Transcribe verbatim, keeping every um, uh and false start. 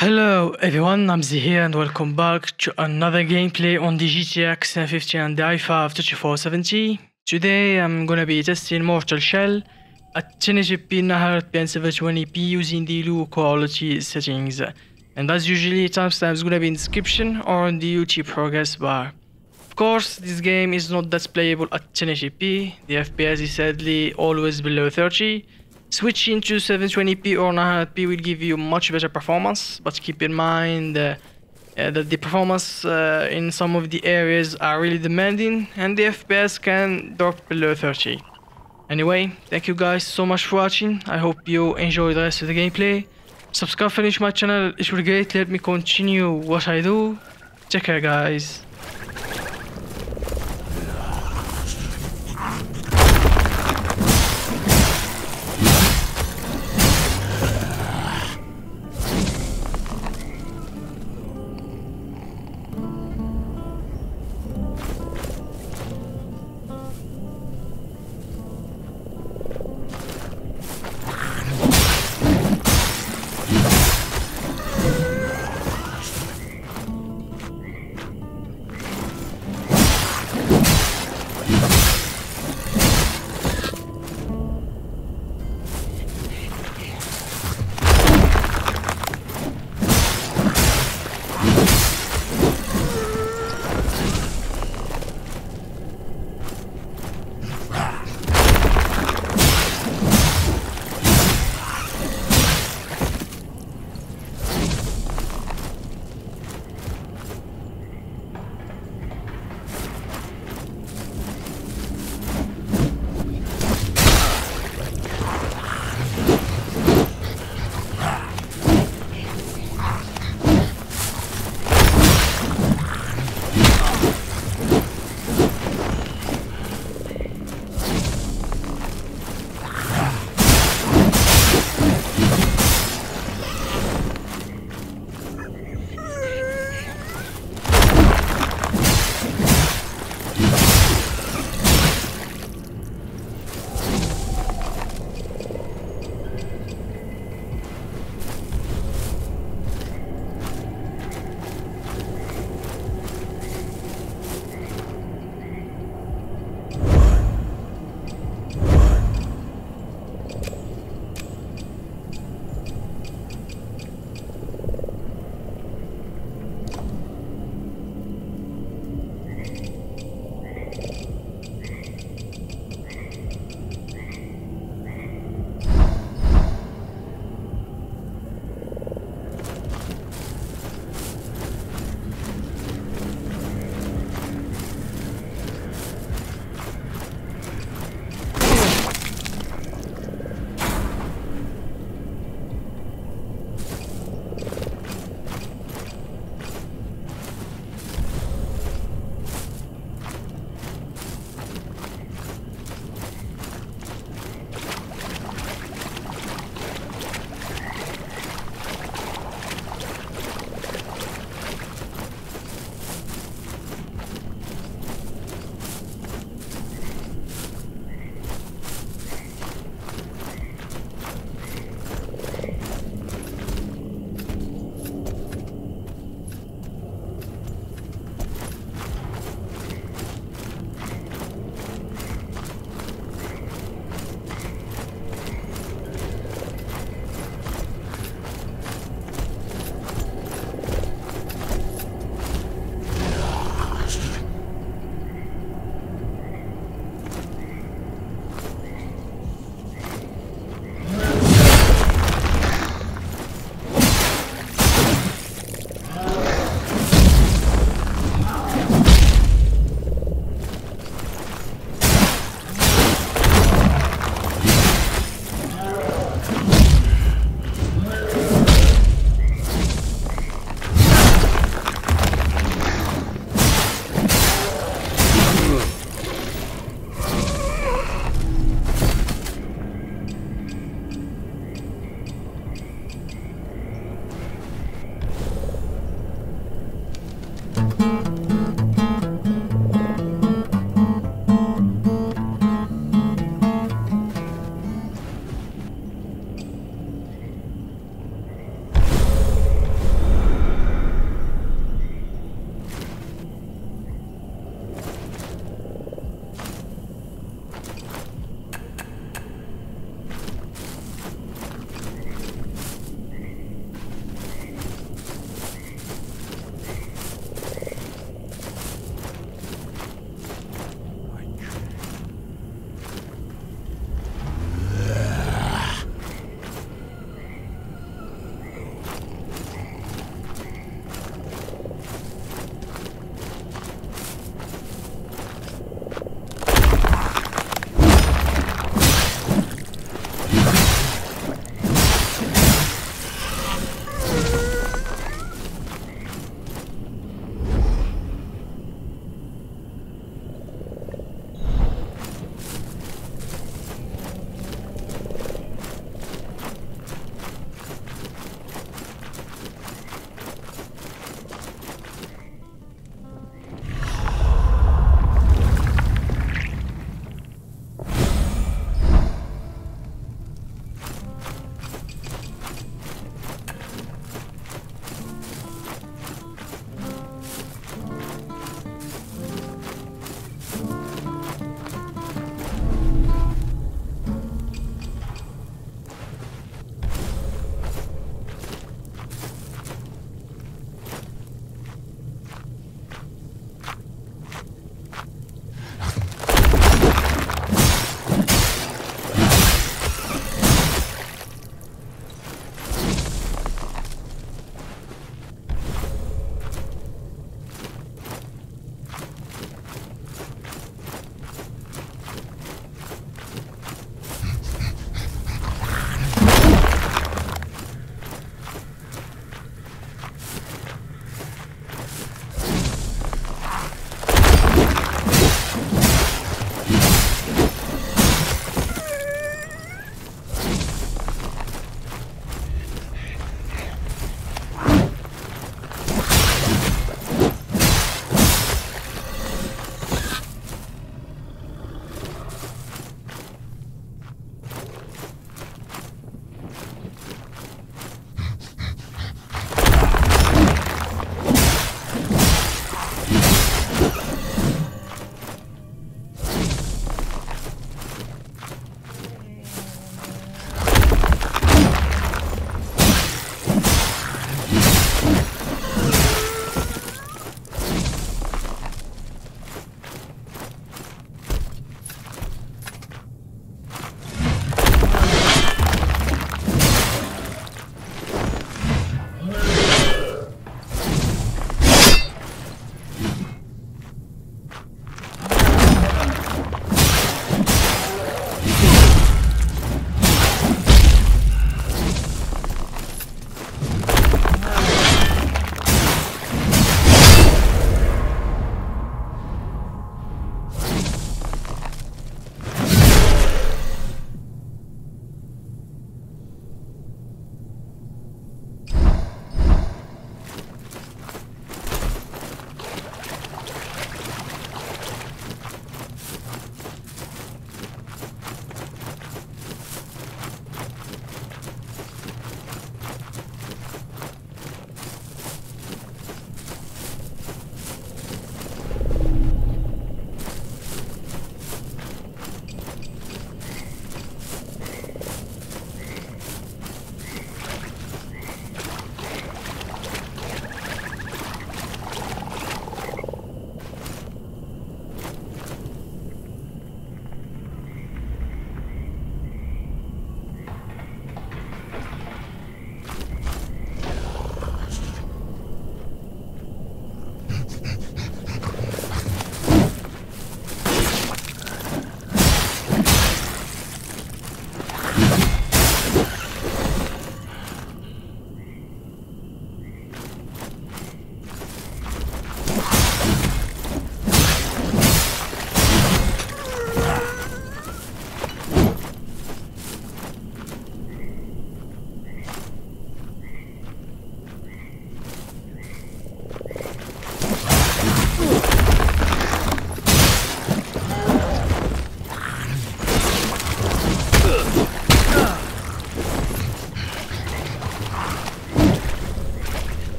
Hello everyone, I'm Z here and welcome back to another gameplay on the G T X seven fifty and the i five thirty-four seventy. Today I'm gonna be testing Mortal Shell at ten eighty p Nahart and seven twenty p using the low quality settings. And as usually, timestamp is gonna be in description or on the YouTube progress bar. Of course, this game is not that playable at ten eighty p, the F P S is sadly always below thirty. Switching to seven twenty p or nine hundred p will give you much better performance, but keep in mind uh, uh, that the performance uh, in some of the areas are really demanding and the F P S can drop below thirty. Anyway, thank you guys so much for watching, I hope you enjoy the rest of the gameplay. Subscribe to my channel, it will greatly help me continue what I do. Take care guys.